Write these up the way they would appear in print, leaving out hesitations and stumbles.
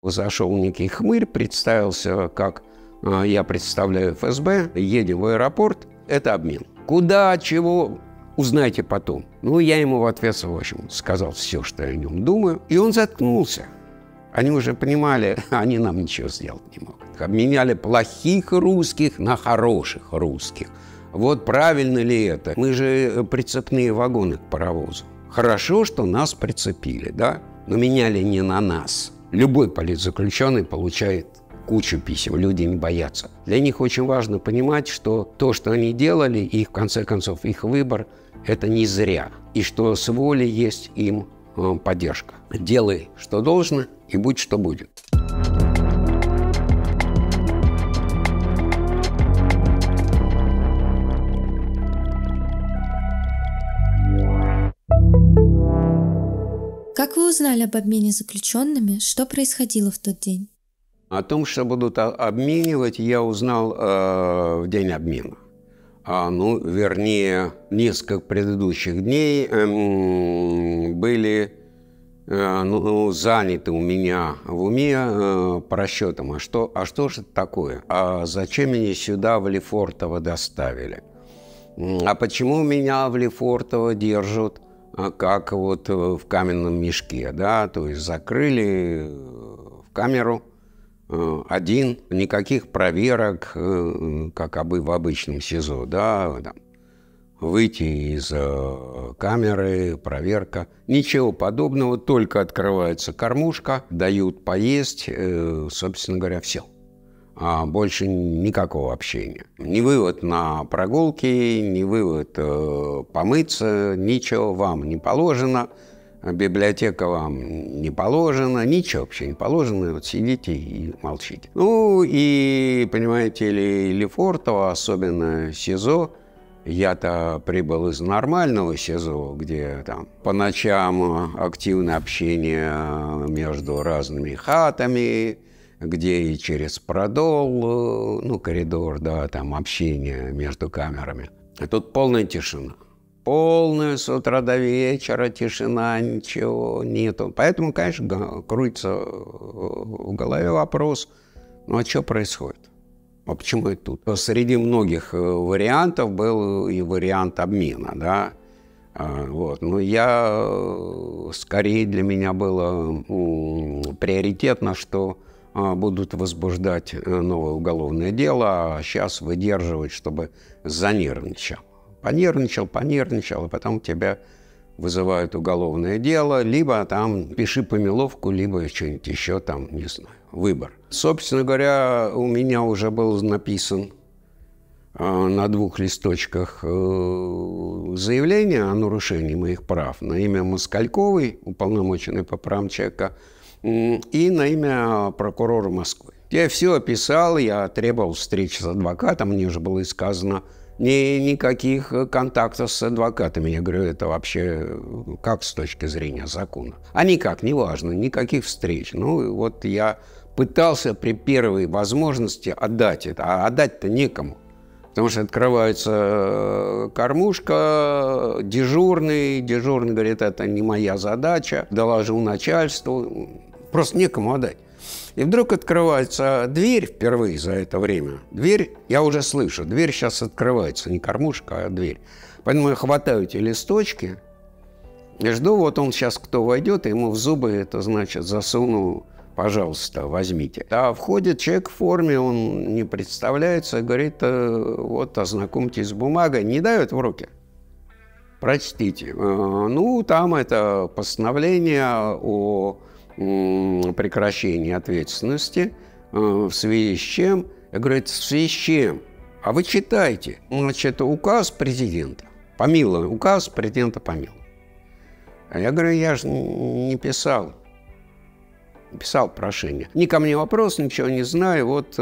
Зашел некий хмырь, представился, как я представляю ФСБ, едем в аэропорт, это обмен. Куда, чего, узнайте потом. Ну, я ему в ответ, в общем, сказал все, что я о нем думаю, и он заткнулся. Они уже понимали, они нам ничего сделать не могут. Обменяли плохих русских на хороших русских. Вот правильно ли это? Мы же прицепные вагоны к паровозу. Хорошо, что нас прицепили, да? Но меняли не на нас. Любой политзаключенный получает кучу писем, люди не боятся. Для них очень важно понимать, что то, что они делали, и в конце концов их выбор, это не зря. И что с воли есть им поддержка. Делай, что должно, и будь, что будет. Как вы узнали об обмене заключенными? Что происходило в тот день? О том, что будут обменивать, я узнал в день обмена. Вернее, несколько предыдущих дней были заняты у меня в уме по расчетам. А что же это такое? А зачем меня сюда, в Лефортово, доставили? А почему меня в Лефортово держат? Как вот в каменном мешке, да, то есть закрыли в камеру один, никаких проверок, как в обычном СИЗО, да, там, выйти из камеры, проверка, ничего подобного, только открывается кормушка, дают поесть, собственно говоря, все. А больше никакого общения. Не вывод на прогулки, не вывод помыться, ничего вам не положено, библиотека вам не положена, ничего вообще не положено, вот сидите и молчите. Ну и, понимаете ли, Лефортово, особенно СИЗО, я-то прибыл из нормального СИЗО, где там по ночам активное общение между разными хатами, где и через продол, ну, коридор, да, там общение между камерами. А тут полная тишина. Полная с утра до вечера тишина, ничего нету. Поэтому, конечно, крутится в голове вопрос, ну, а что происходит? А почему это тут? Среди многих вариантов был и вариант обмена, да. Вот. Но я, скорее, для меня было приоритетно, что будут возбуждать новое уголовное дело, а сейчас выдерживать, чтобы занервничал. Понервничал, а потом тебя вызывают уголовное дело, либо там пиши помиловку, либо что-нибудь еще там, не знаю, выбор. Собственно говоря, у меня уже был написан на 2 листочках заявление о нарушении моих прав на имя Москальковой, уполномоченной по правам человека, и на имя прокурора Москвы. Я все описал, я требовал встречи с адвокатом, мне уже было сказано, никаких контактов с адвокатами. Я говорю, это вообще как с точки зрения закона? А никак, неважно, никаких встреч. Ну, вот я пытался при первой возможности отдать это, а отдать-то некому. Потому что открывается кормушка, дежурный говорит, это не моя задача, доложил начальству, просто некому отдать. И вдруг открывается дверь впервые за это время. Дверь, я уже слышу, дверь сейчас открывается, не кормушка, а дверь. Поэтому я хватаю эти листочки и жду, вот он сейчас, кто войдет, и ему в зубы это, значит, засуну. Пожалуйста, возьмите. А входит человек в форме, он не представляется, говорит, вот, ознакомьтесь с бумагой. Не дают в руки. Прочтите. Ну, там это постановление о прекращении ответственности, в связи с чем. Я говорю, в связи с чем? А вы читайте. Значит, указ президента. Помилуй, указ президента помилуй. Я говорю, я же не писал. Писал прошение. Ни ко мне вопрос, ничего не знаю, вот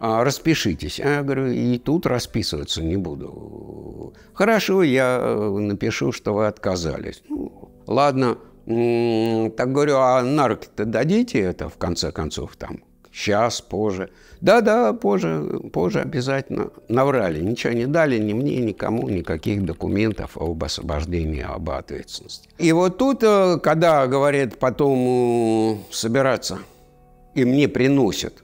распишитесь. А я говорю, и тут расписываться не буду. Хорошо, я напишу, что вы отказались. Ну, ладно, так говорю, а нарки-то дадите это, в конце концов, там, сейчас, позже. Да-да, позже обязательно. Наврали, ничего не дали ни мне, никому, никаких документов об освобождении, об ответственности. И вот тут, когда, говорит, потом собираться и мне приносят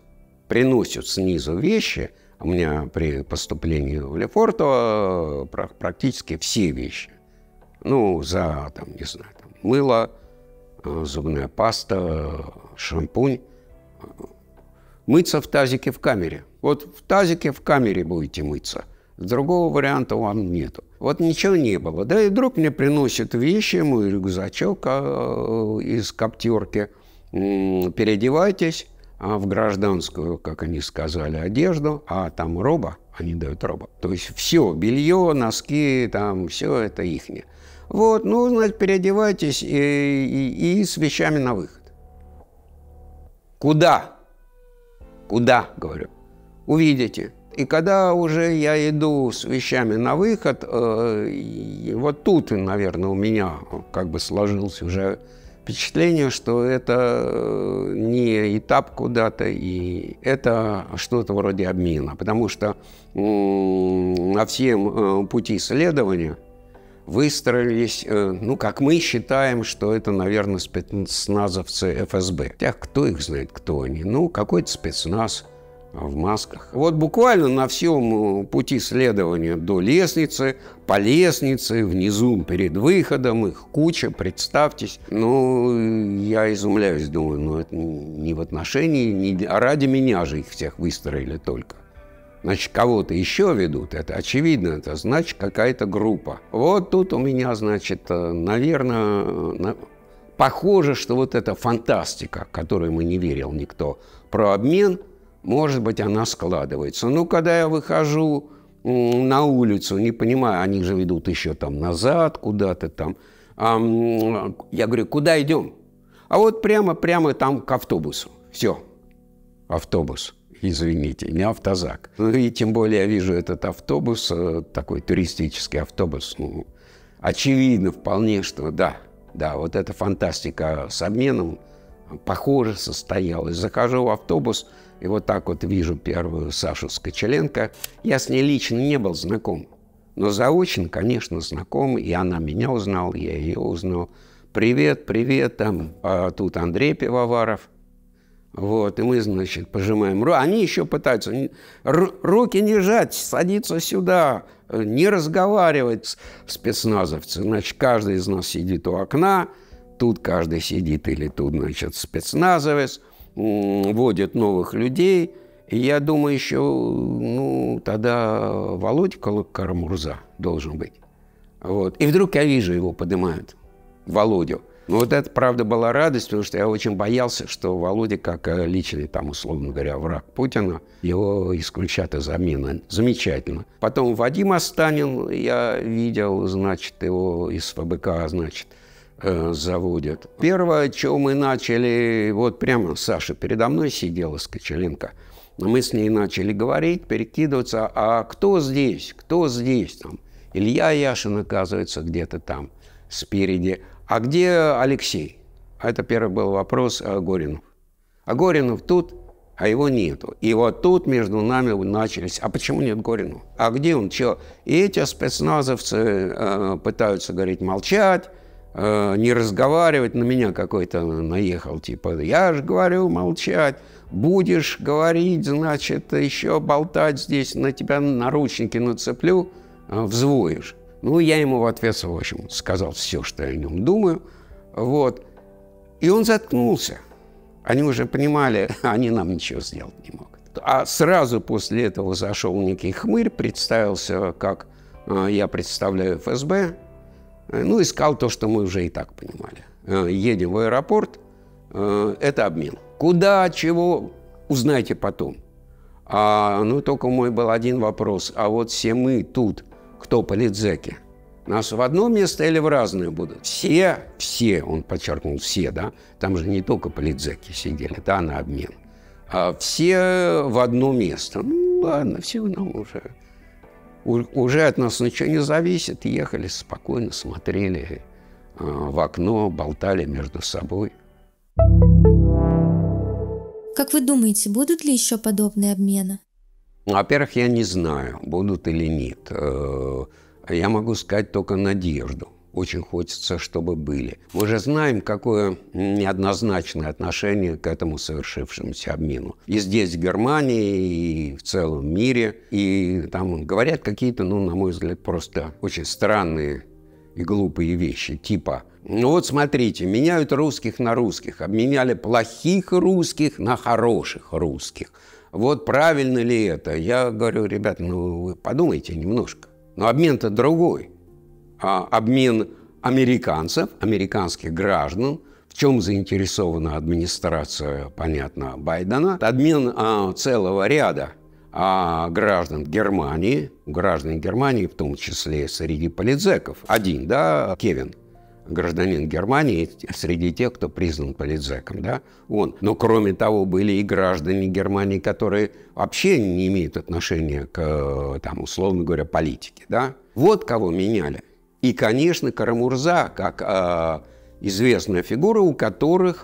снизу вещи. У меня при поступлении в Лефортово практически все вещи. Ну, за, там, не знаю, там, мыло, зубная паста, шампунь. Мыться в тазике в камере. Вот в тазике в камере будете мыться. Другого варианта вам нету. Вот ничего не было. Да и вдруг мне приносят вещи, мой рюкзачок из коптерки. Переодевайтесь в гражданскую, как они сказали, одежду, а там роба, они дают роба. То есть все, белье, носки, там все это ихнее. Вот, ну, значит, переодевайтесь и с вещами на выход. Куда? Куда, говорю, увидите. И когда уже я иду с вещами на выход, вот тут, наверное, у меня как бы сложился уже впечатление, что это не этап куда-то, и это что-то вроде обмена. Потому что на всем пути следования выстроились, ну, как мы считаем, что это, наверное, спецназовцы ФСБ. Хотя кто их знает, кто они? Ну, какой-то спецназ в масках. Вот буквально на всем пути следования до лестницы, по лестнице, внизу, перед выходом, их куча, представьтесь. Ну, я изумляюсь, думаю, ну, это не в отношении, не ради меня же их всех выстроили только. Значит, кого-то еще ведут, это очевидно, это значит какая-то группа. Вот тут у меня, значит, наверное, похоже, что вот эта фантастика, которой мы не верил никто, про обмен, может быть, она складывается. Ну, когда я выхожу на улицу, не понимаю, они же ведут еще там назад куда-то там. Я говорю, куда идем? А вот прямо там к автобусу. Все, автобус. Извините, не автозак. Ну и тем более я вижу этот автобус, такой туристический автобус. Ну, очевидно вполне, что да, вот эта фантастика с обменом, похоже, состоялась. Захожу в автобус и вот так вот вижу первую Сашу Скочиленко. Я с ней лично не был знаком, но заочно, конечно, знаком. И она меня узнала, я ее узнал. Привет, привет, там, а тут Андрей Пивоваров. Вот, и мы, значит, пожимаем руки. Они еще пытаются руки не жать, садиться сюда, не разговаривать, спецназовцы. Значит, каждый из нас сидит у окна, тут каждый сидит или тут, значит, спецназовец, вводит новых людей. И я думаю, еще, ну, тогда Володя Кара-Мурза должен быть. Вот. И вдруг я вижу, его поднимают, Володю. Ну, вот это, правда, была радость, потому что я очень боялся, что Володя, как личный, там, условно говоря, враг Путина, его исключат из обмена. Замечательно. Потом Вадим Останин, я видел, значит, его из ФБК, значит, заводят. Первое, что мы начали, вот прямо Саша передо мной сидела, Скочиленко, мы с ней начали говорить, перекидываться, а кто здесь, там, Илья Яшин, оказывается, где-то там спереди. А где Алексей? Это первый был вопрос о Горинов. А Горинов тут, а его нету. И вот тут между нами начались. А почему нет Горинова? А где он? Чего? И эти спецназовцы пытаются, говорить, молчать, не разговаривать. На меня какой-то наехал, типа, я же говорю молчать. Будешь говорить, значит, еще болтать здесь, на тебя наручники нацеплю, взвоишь. Ну, я ему в ответ, в общем, сказал все, что я о нем думаю. Вот. И он заткнулся. Они уже понимали, они нам ничего сделать не могут. А сразу после этого зашел некий хмырь, представился, как я представляю ФСБ. Ну, искал то, что мы уже и так понимали. Едем в аэропорт, это обмен. Куда, чего, узнайте потом. Ну, только мой был один вопрос. А вот все мы тут... Кто политзеки? Нас в одно место или в разное будут? Все, он подчеркнул, все, да? Там же не только политзеки сидели, да, на обмен. А все в одно место. Ну, ладно, все нам уже от нас ничего не зависит. Ехали спокойно, смотрели в окно, болтали между собой. Как вы думаете, будут ли еще подобные обмены? Во-первых, я не знаю, будут или нет. Я могу сказать только надежду. очень хочется, чтобы были. Мы же знаем, какое неоднозначное отношение к этому совершившемуся обмену. И здесь, в Германии, и в целом мире. И там говорят какие-то, ну, на мой взгляд, просто очень странные и глупые вещи. Типа, ну вот смотрите, меняют русских на русских. Обменяли плохих русских на хороших русских. Вот правильно ли это? Я говорю, ребята, ну вы подумайте немножко. Но обмен-то другой. Обмен американцев, американских граждан, в чем заинтересована администрация, понятно, Байдена, обмен целого ряда граждан Германии, в том числе среди политзеков. Один, да, Кевин, гражданин Германии, среди тех, кто признан политзеком, да, он. Но кроме того, были и граждане Германии, которые вообще не имеют отношения к, там, условно говоря, политике, да. Вот кого меняли. И, конечно, Кара-Мурза, как известная фигура, у которого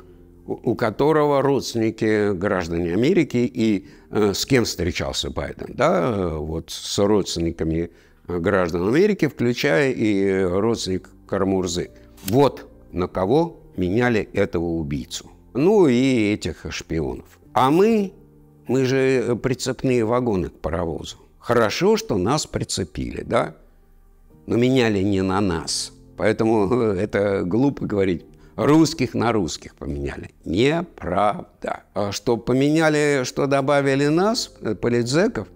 родственники граждане Америки, и с кем встречался Байден, да, вот с родственниками граждан Америки, включая и родственник Кара-Мурзы. Вот на кого меняли этого убийцу, ну и этих шпионов. А мы же прицепные вагоны к паровозу. Хорошо, что нас прицепили, да? Но меняли не на нас. Поэтому это глупо говорить. Русских на русских поменяли. Неправда. Что поменяли, что добавили нас, политзеков,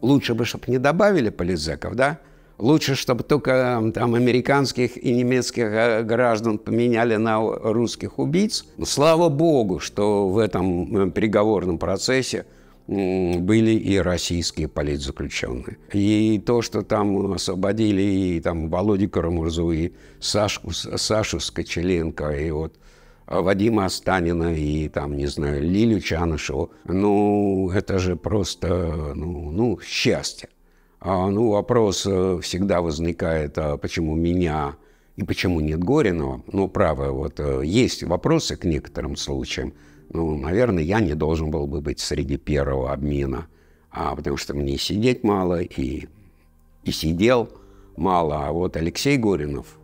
лучше бы, чтобы не добавили политзеков, да? Лучше, чтобы только там американских и немецких граждан поменяли на русских убийц. Слава богу, что в этом переговорном процессе были и российские политзаключенные. И то, что там освободили и там Володю Кара-Мурзу, и Сашу Скочиленко, и вот Вадима Останина, и там, не знаю, Лилю Чанышеву, ну, это же просто, ну, счастье. Ну, вопрос всегда возникает, почему меня и почему нет Горинова. Ну, право, вот есть вопросы к некоторым случаям. Ну, наверное, я не должен был бы быть среди первого обмена, потому что мне сидеть мало, и сидел мало. А вот Алексей Горинов,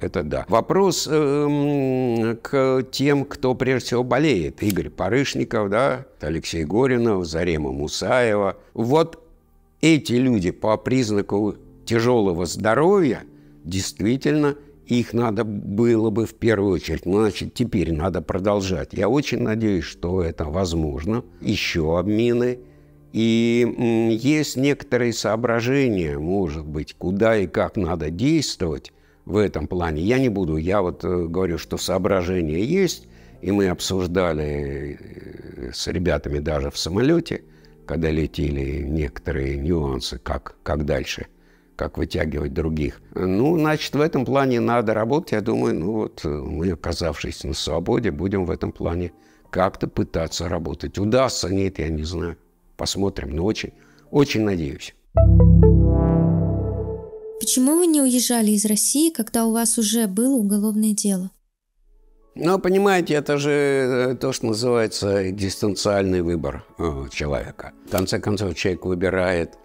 это да. Вопрос к тем, кто прежде всего болеет. Игорь Парышников, да, Алексей Горинов, Зарема Мусаева. Вот эти люди по признаку тяжелого здоровья, действительно, их надо было бы в первую очередь. Значит, теперь надо продолжать. Я очень надеюсь, что это возможно. Еще обмены. И есть некоторые соображения, может быть, куда и как надо действовать в этом плане. Я не буду. Я вот говорю, что соображения есть. И мы обсуждали с ребятами даже в самолете, когда летели, некоторые нюансы, как дальше, как вытягивать других. Ну, значит, в этом плане надо работать. Я думаю, ну вот мы, оказавшись на свободе, будем в этом плане как-то пытаться работать. Удастся, нет, я не знаю. Посмотрим, но очень, очень надеюсь. Почему вы не уезжали из России, когда у вас уже было уголовное дело? Ну, понимаете, это же то, что называется экзистенциальный выбор человека. В конце концов, человек выбирает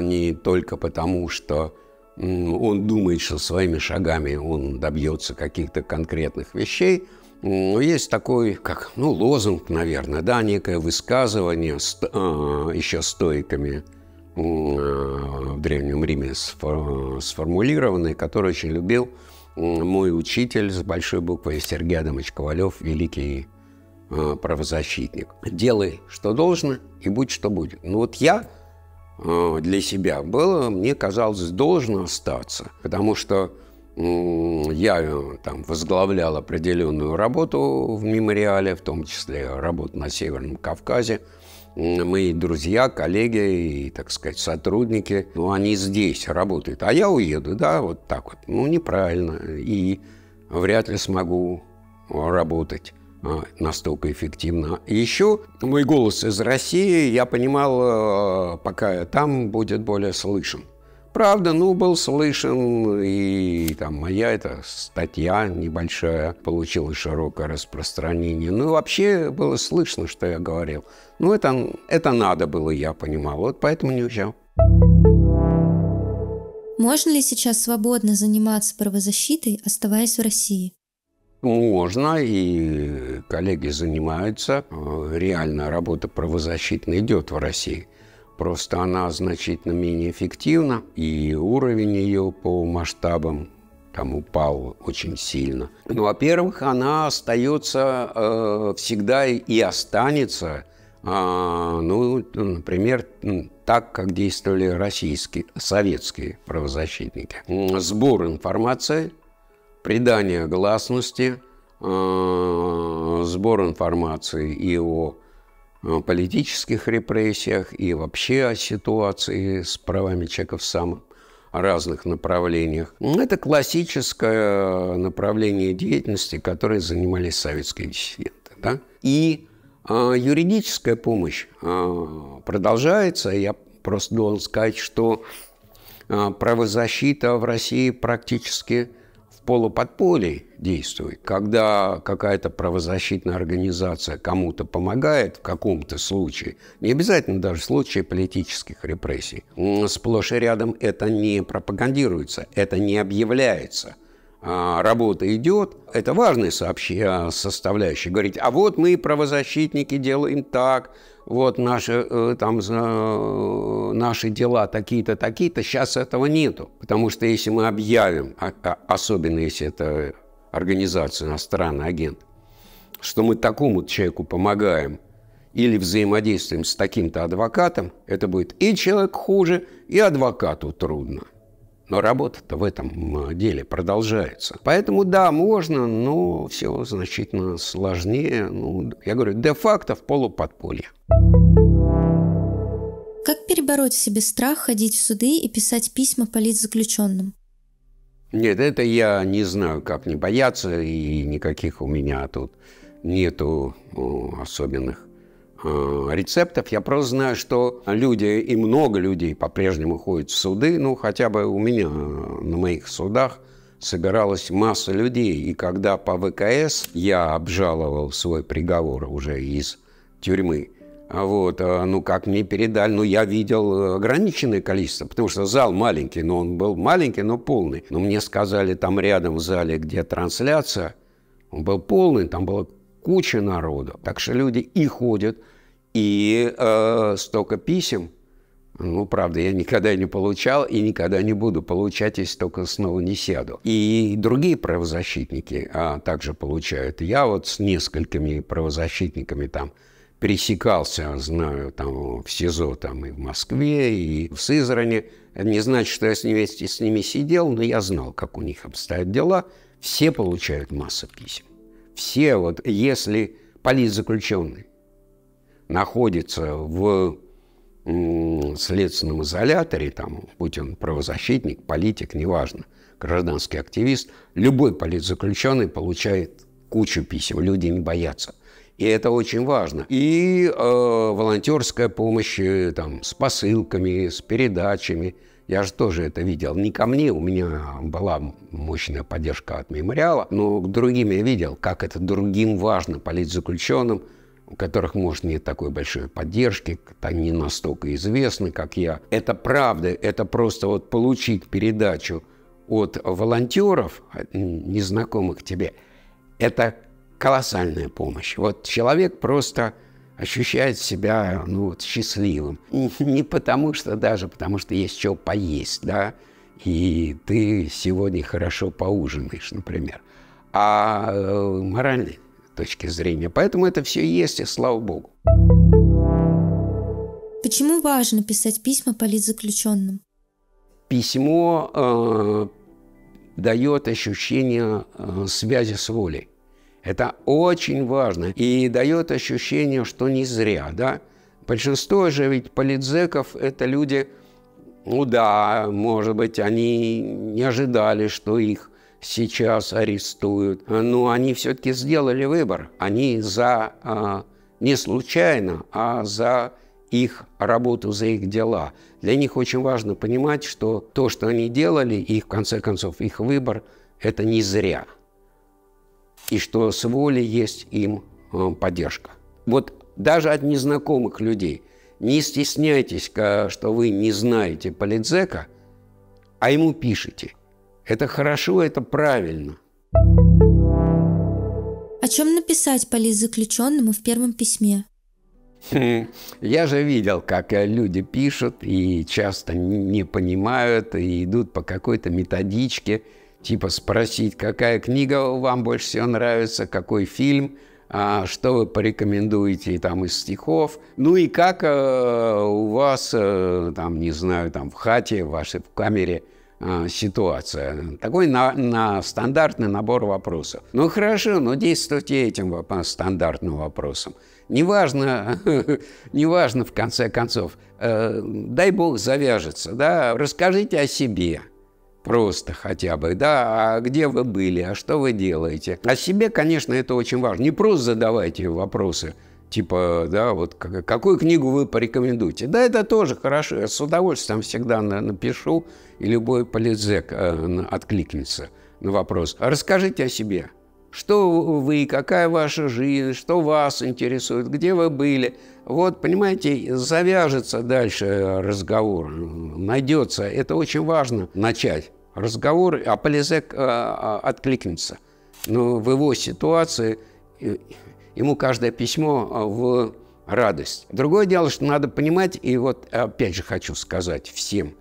не только потому, что он думает, что своими шагами он добьется каких-то конкретных вещей. Но есть такой, как, ну, лозунг, наверное, да, некое высказывание еще стоиками в Древнем Риме сформулированное, которое очень любил мой учитель с большой буквы Сергей Адамович Ковалев, великий правозащитник. «Делай, что должно, и будь, что будет». Ну вот я для себя было, мне казалось, должен остаться, потому что я там возглавлял определенную работу в Мемориале, в том числе работу на Северном Кавказе. Мои друзья, коллеги и, так сказать, сотрудники, ну, они здесь работают, а я уеду, да, вот так вот. Ну, неправильно, и вряд ли смогу работать настолько эффективно. И еще мой голос из России, я понимал, пока там будет более слышен. Правда, ну, был слышен, и там моя эта статья небольшая получила широкое распространение. Ну, вообще было слышно, что я говорил. Ну, это надо было, я понимал. Вот поэтому не уезжал. Можно ли сейчас свободно заниматься правозащитой, оставаясь в России? Можно, и коллеги занимаются. Реально работа правозащитная идет в России. Просто она значительно менее эффективна, и уровень ее по масштабам там упал очень сильно. Во-первых, она остается всегда и останется, например, так, как действовали российские, советские правозащитники. Сбор информации, придание гласности, сбор информации и о политических репрессиях, и вообще о ситуации с правами человека в самых разных направлениях. Это классическое направление деятельности, которой занимались советские диссиденты. Да? И юридическая помощь продолжается. Я просто должен сказать, что правозащита в России практически полуподполье действует, когда какая-то правозащитная организация кому-то помогает в каком-то случае, не обязательно даже в случае политических репрессий. Сплошь и рядом это не пропагандируется, это не объявляется. Работа идет, это важная составляющая. Говорить, а вот мы, правозащитники, делаем так, вот наши дела такие-то, такие-то, сейчас этого нету. Потому что если мы объявим, особенно если это организация иностранный агент, что мы такому человеку помогаем или взаимодействуем с таким-то адвокатом, это будет и человек хуже, и адвокату трудно. Но работа-то в этом деле продолжается. Поэтому да, можно, но все значительно сложнее. Ну, я говорю, де-факто в полуподполье. Как перебороть в себе страх ходить в суды и писать письма политзаключенным? Нет, это я не знаю, как не бояться, и никаких у меня тут нету особенных рецептов. Я просто знаю, что люди, и много людей по-прежнему ходят в суды. Ну, хотя бы у меня на моих судах собиралась масса людей. И когда по ВКС я обжаловал свой приговор уже из тюрьмы, вот, ну, как мне передали, ну, я видел ограниченное количество, потому что зал маленький, но он был маленький, но полный. Но мне сказали, там рядом в зале, где трансляция, он был полный, там было куча народу. Так что люди и ходят, и столько писем. Ну, правда, я никогда не получал и никогда не буду получать, если только снова не сяду. И другие правозащитники также получают. Я вот с несколькими правозащитниками там пересекался, знаю, там в СИЗО, там и в Москве, и в Сызрани. Это не значит, что я с ними сидел, но я знал, как у них обстоят дела. Все получают массу писем. Все, вот, если политзаключенный находится в следственном изоляторе, там, будь он правозащитник, политик, неважно, гражданский активист, любой политзаключенный получает кучу писем, люди не боятся. И это очень важно. И волонтерская помощь там, с посылками, с передачами. Я же тоже это видел. Не ко мне, у меня была мощная поддержка от «Мемориала», но к другим я видел, как это другим важно политзаключенным, у которых, может, нет такой большой поддержки, они не настолько известны, как я. Это правда, это просто вот получить передачу от волонтеров, незнакомых тебе, это колоссальная помощь. Вот человек просто ощущает себя, ну, вот, счастливым. Не потому что даже, потому что есть что поесть, да, и ты сегодня хорошо поужинаешь, например, а моральной точки зрения. Поэтому это все есть, и слава богу. Почему важно писать письма политзаключенным? Письмо дает ощущение связи с волей. Это очень важно и дает ощущение, что не зря, да? Большинство же ведь политзеков – это люди, ну да, может быть, они не ожидали, что их сейчас арестуют, но они все-таки сделали выбор. Они за, не случайно, а за их работу, за их дела. Для них очень важно понимать, что то, что они делали, и, в конце концов, их выбор – это не зря. И что с волей есть им поддержка. Вот даже от незнакомых людей. Не стесняйтесь, что вы не знаете политзека, а ему пишете. Это хорошо, это правильно. О чем написать политзаключенному в первом письме? Я же видел, как люди пишут и часто не понимают, и идут по какой-то методичке, типа спросить, какая книга вам больше всего нравится, какой фильм, что вы порекомендуете там из стихов, ну и как у вас, там, не знаю, там в хате, в вашей камере ситуация. Такой на стандартный набор вопросов. Ну хорошо, но действуйте этим стандартным вопросом. Неважно, неважно в конце концов, дай бог завяжется, да, расскажите о себе. Просто хотя бы, да, а где вы были, а что вы делаете? О себе, конечно, это очень важно. Не просто задавайте вопросы, типа, да, вот какую книгу вы порекомендуете. Да, это тоже хорошо, я с удовольствием всегда напишу, и любой политзек откликнется на вопрос. Расскажите о себе. Что вы, какая ваша жизнь, что вас интересует, где вы были. Вот, понимаете, завяжется дальше разговор, найдется. Это очень важно начать разговор, а политзек откликнется. Но в его ситуации ему каждое письмо в радость. Другое дело, что надо понимать, и вот опять же хочу сказать всем,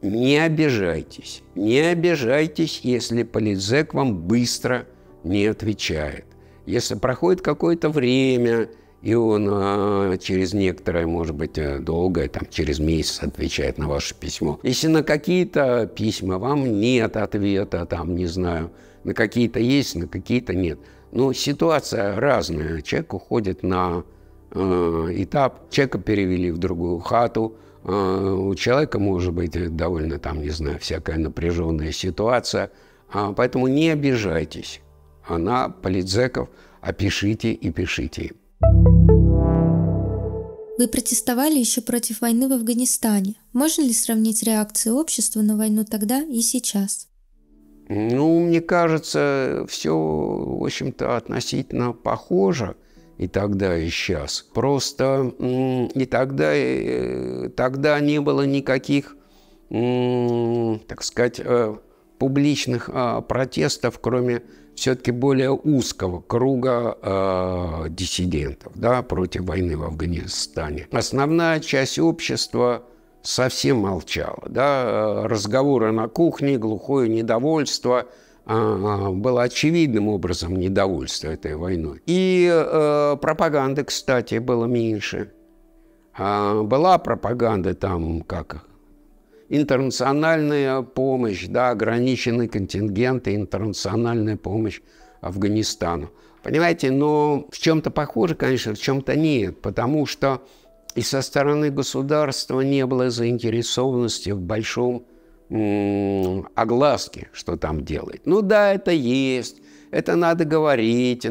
не обижайтесь. Не обижайтесь, если политзек вам быстро не отвечает. Если проходит какое-то время, и он через некоторое, может быть, долгое, там, через месяц отвечает на ваше письмо. Если на какие-то письма вам нет ответа, там, не знаю, на какие-то есть, на какие-то нет. Но ситуация разная. Человек уходит на этап, человека перевели в другую хату, у человека может быть довольно, там, не знаю, всякая напряженная ситуация, поэтому не обижайтесь. Она политзеков, а пишите и пишите. Вы протестовали еще против войны в Афганистане. Можно ли сравнить реакцию общества на войну тогда и сейчас? Ну, мне кажется, все, в общем-то, относительно похоже и тогда, и сейчас. Просто и тогда не было никаких, так сказать, публичных протестов, кроме все-таки более узкого круга диссидентов, да, против войны в Афганистане. Основная часть общества совсем молчала. Да, разговоры на кухне, глухое недовольство, было очевидным образом недовольство этой войной. И пропаганды, кстати, было меньше. Была пропаганда там, как интернациональная помощь, да, ограниченный контингент и интернациональная помощь Афганистану. Понимаете, но в чем-то похоже, конечно, в чем-то нет, потому что и со стороны государства не было заинтересованности в большом огласке, что там делает. Ну да, это есть, это надо говорить о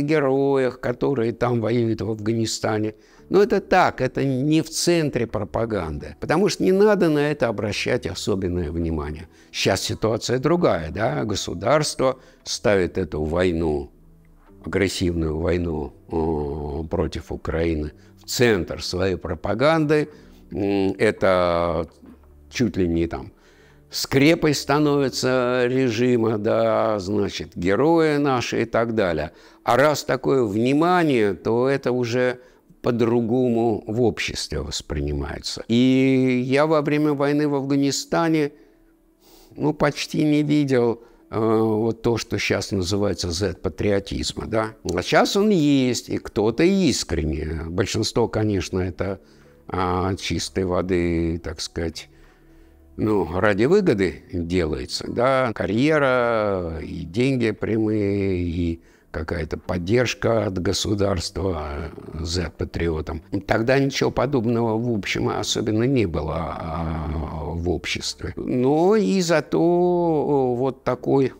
героях, которые там воюют в Афганистане. Но это так, это не в центре пропаганды, потому что не надо на это обращать особенное внимание. Сейчас ситуация другая, да, государство ставит эту войну, агрессивную войну против Украины в центр своей пропаганды, это чуть ли не там скрепой становится режима, да, значит, герои наши и так далее. А раз такое внимание, то это уже по-другому в обществе воспринимается. И я во время войны в Афганистане, ну, почти не видел вот то, что сейчас называется Z-патриотизма, да. А сейчас он есть, и кто-то искренне. Большинство, конечно, это чистой воды, так сказать, ну, ради выгоды делается, да, карьера, и деньги прямые, и какая-то поддержка от государства Z-патриотам. Тогда ничего подобного, в общем, особенно не было в обществе. Но и зато вот такой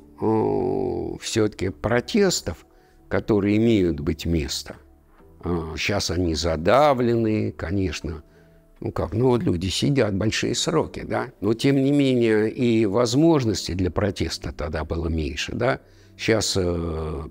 все-таки протестов, которые имеют быть место. Сейчас они задавлены, конечно. Ну как, ну вот люди сидят большие сроки, да. Но тем не менее и возможности для протеста тогда было меньше, да. Сейчас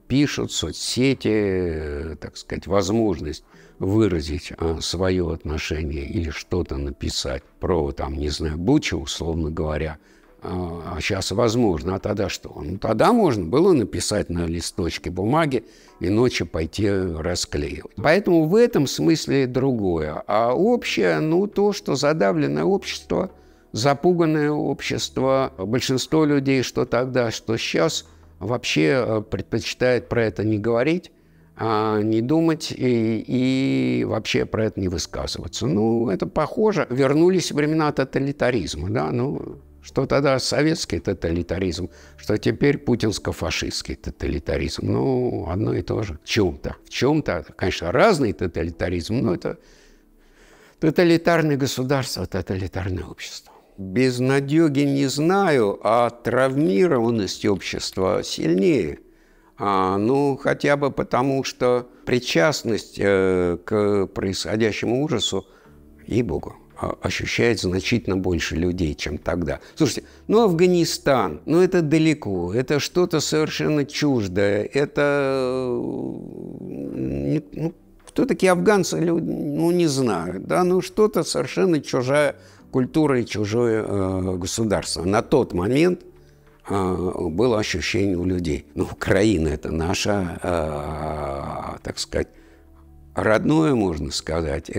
пишут соцсети, так сказать, возможность выразить свое отношение или что-то написать про, там, не знаю, Бучу, условно говоря, сейчас возможно, а тогда что? Ну, тогда можно было написать на листочке бумаги и ночью пойти расклеивать. Поэтому в этом смысле другое. А общее, ну, то, что задавленное общество, запуганное общество, большинство людей, что тогда, что сейчас, вообще предпочитает про это не говорить, не думать и вообще про это не высказываться. Ну, это похоже. Вернулись времена тоталитаризма, да, ну... Что тогда советский тоталитаризм, что теперь путинско-фашистский тоталитаризм. Ну, одно и то же. В чем-то, конечно, разный тоталитаризм, но это тоталитарное государство, тоталитарное общество. Безнадёги не знаю, а травмированность общества сильнее. Хотя бы потому, что причастность к происходящему ужасу, ей-богу, ощущает значительно больше людей, чем тогда. Слушайте, Афганистан, это далеко, это что-то совершенно чуждое, это... кто такие афганцы, не знаю, да, что-то совершенно чужая культура и чужое государство. На тот момент было ощущение у людей. Украина – это наша, так сказать, родное, можно сказать,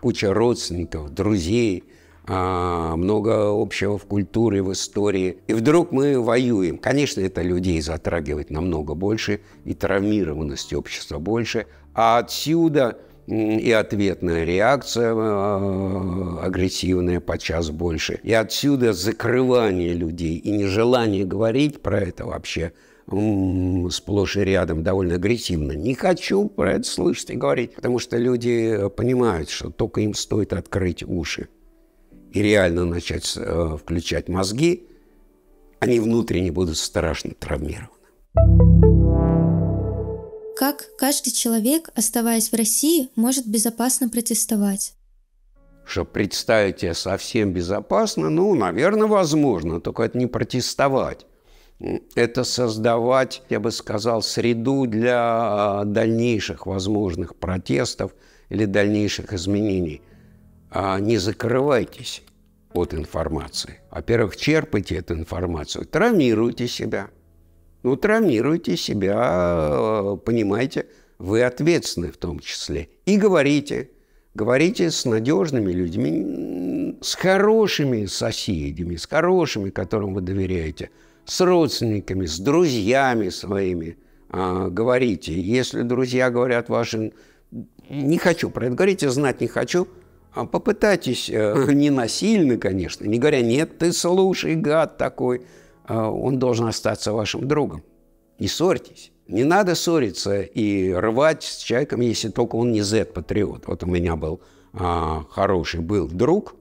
куча родственников, друзей, много общего в культуре, в истории. И вдруг мы воюем. Конечно, это людей затрагивает намного больше, и травмированность общества больше. А отсюда и ответная реакция агрессивная подчас больше. И отсюда закрывание людей и нежелание говорить про это вообще сплошь и рядом, довольно агрессивно. Не хочу про это слышать и говорить, потому что люди понимают, что только им стоит открыть уши и реально начать включать мозги, они внутренне будут страшно травмированы. Как каждый человек, оставаясь в России, может безопасно протестовать? Чтобы представить себе совсем безопасно, наверное, возможно, только это не протестовать. Это создавать, я бы сказал, среду для дальнейших возможных протестов или дальнейших изменений. Не закрывайтесь от информации. Во-первых, черпайте эту информацию, травмируйте себя. Травмируйте себя, понимаете, вы ответственны в том числе. И говорите. Говорите с надежными людьми, с хорошими соседями, с хорошими, которым вы доверяете, с родственниками, с друзьями своими говорите. Если друзья говорят ваши «не хочу про это говорить, знать не хочу», попытайтесь, не насильно, конечно, не говоря «нет, ты слушай, гад такой», он должен остаться вашим другом. Не ссорьтесь. Не надо ссориться и рвать с человеком, если только он не Z-патриот. Вот у меня был хороший друг,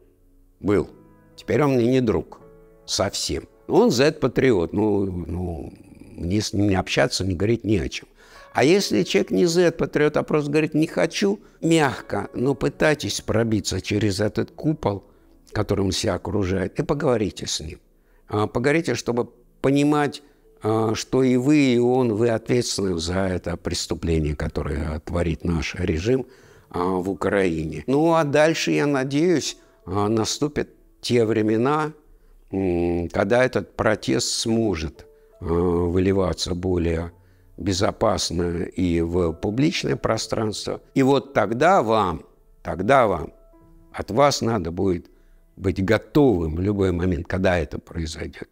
теперь он мне не друг совсем. Он Z-патриот, мне с ним не общаться, не говорить не о чем. А если человек не Z-патриот, а просто говорит «не хочу», мягко, но пытайтесь пробиться через этот купол, который он себя окружает, и поговорите с ним. Поговорите, чтобы понимать, что и вы, и он, вы ответственны за это преступление, которое творит наш режим в Украине. Дальше, я надеюсь, наступят те времена, когда этот протест сможет выливаться более безопасно и в публичное пространство. И вот тогда вам, от вас надо будет быть готовым в любой момент, когда это произойдет,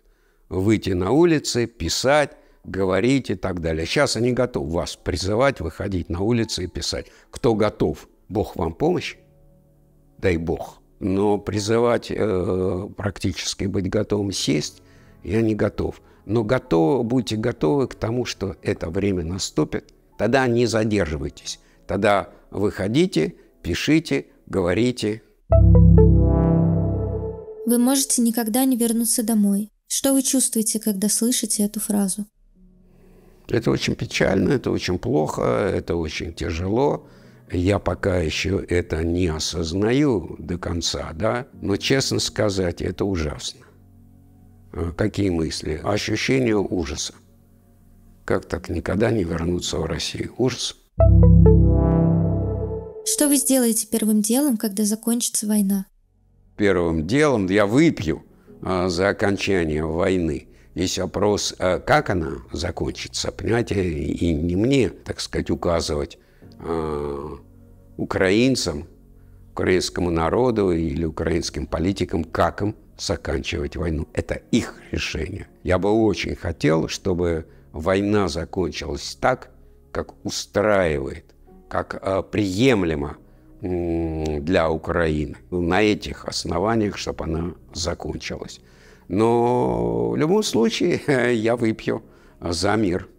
выйти на улицы, писать, говорить и так далее. Сейчас они готовы вас призывать, выходить на улицы и писать. Кто готов, Бог вам помощь, дай Бог. Но призывать практически быть готовым сесть я не готов. Но будьте готовы к тому, что это время наступит. Тогда не задерживайтесь. Тогда выходите, пишите, говорите. Вы можете никогда не вернуться домой. Что вы чувствуете, когда слышите эту фразу? Это очень печально, это очень плохо, это очень тяжело. Я пока еще это не осознаю до конца, да, но, честно сказать, это ужасно. Какие мысли? Ощущение ужаса. Как так никогда не вернуться в Россию? Ужас. Что вы сделаете первым делом, когда закончится война? Первым делом я выпью за окончание войны. Есть вопрос, как она закончится, понимаете, и не мне, так сказать, указывать, украинцам, украинскому народу или украинским политикам, как им заканчивать войну. Это их решение. Я бы очень хотел, чтобы война закончилась так, как устраивает, как приемлемо для Украины. На этих основаниях, чтобы она закончилась. Но в любом случае я выпью за мир.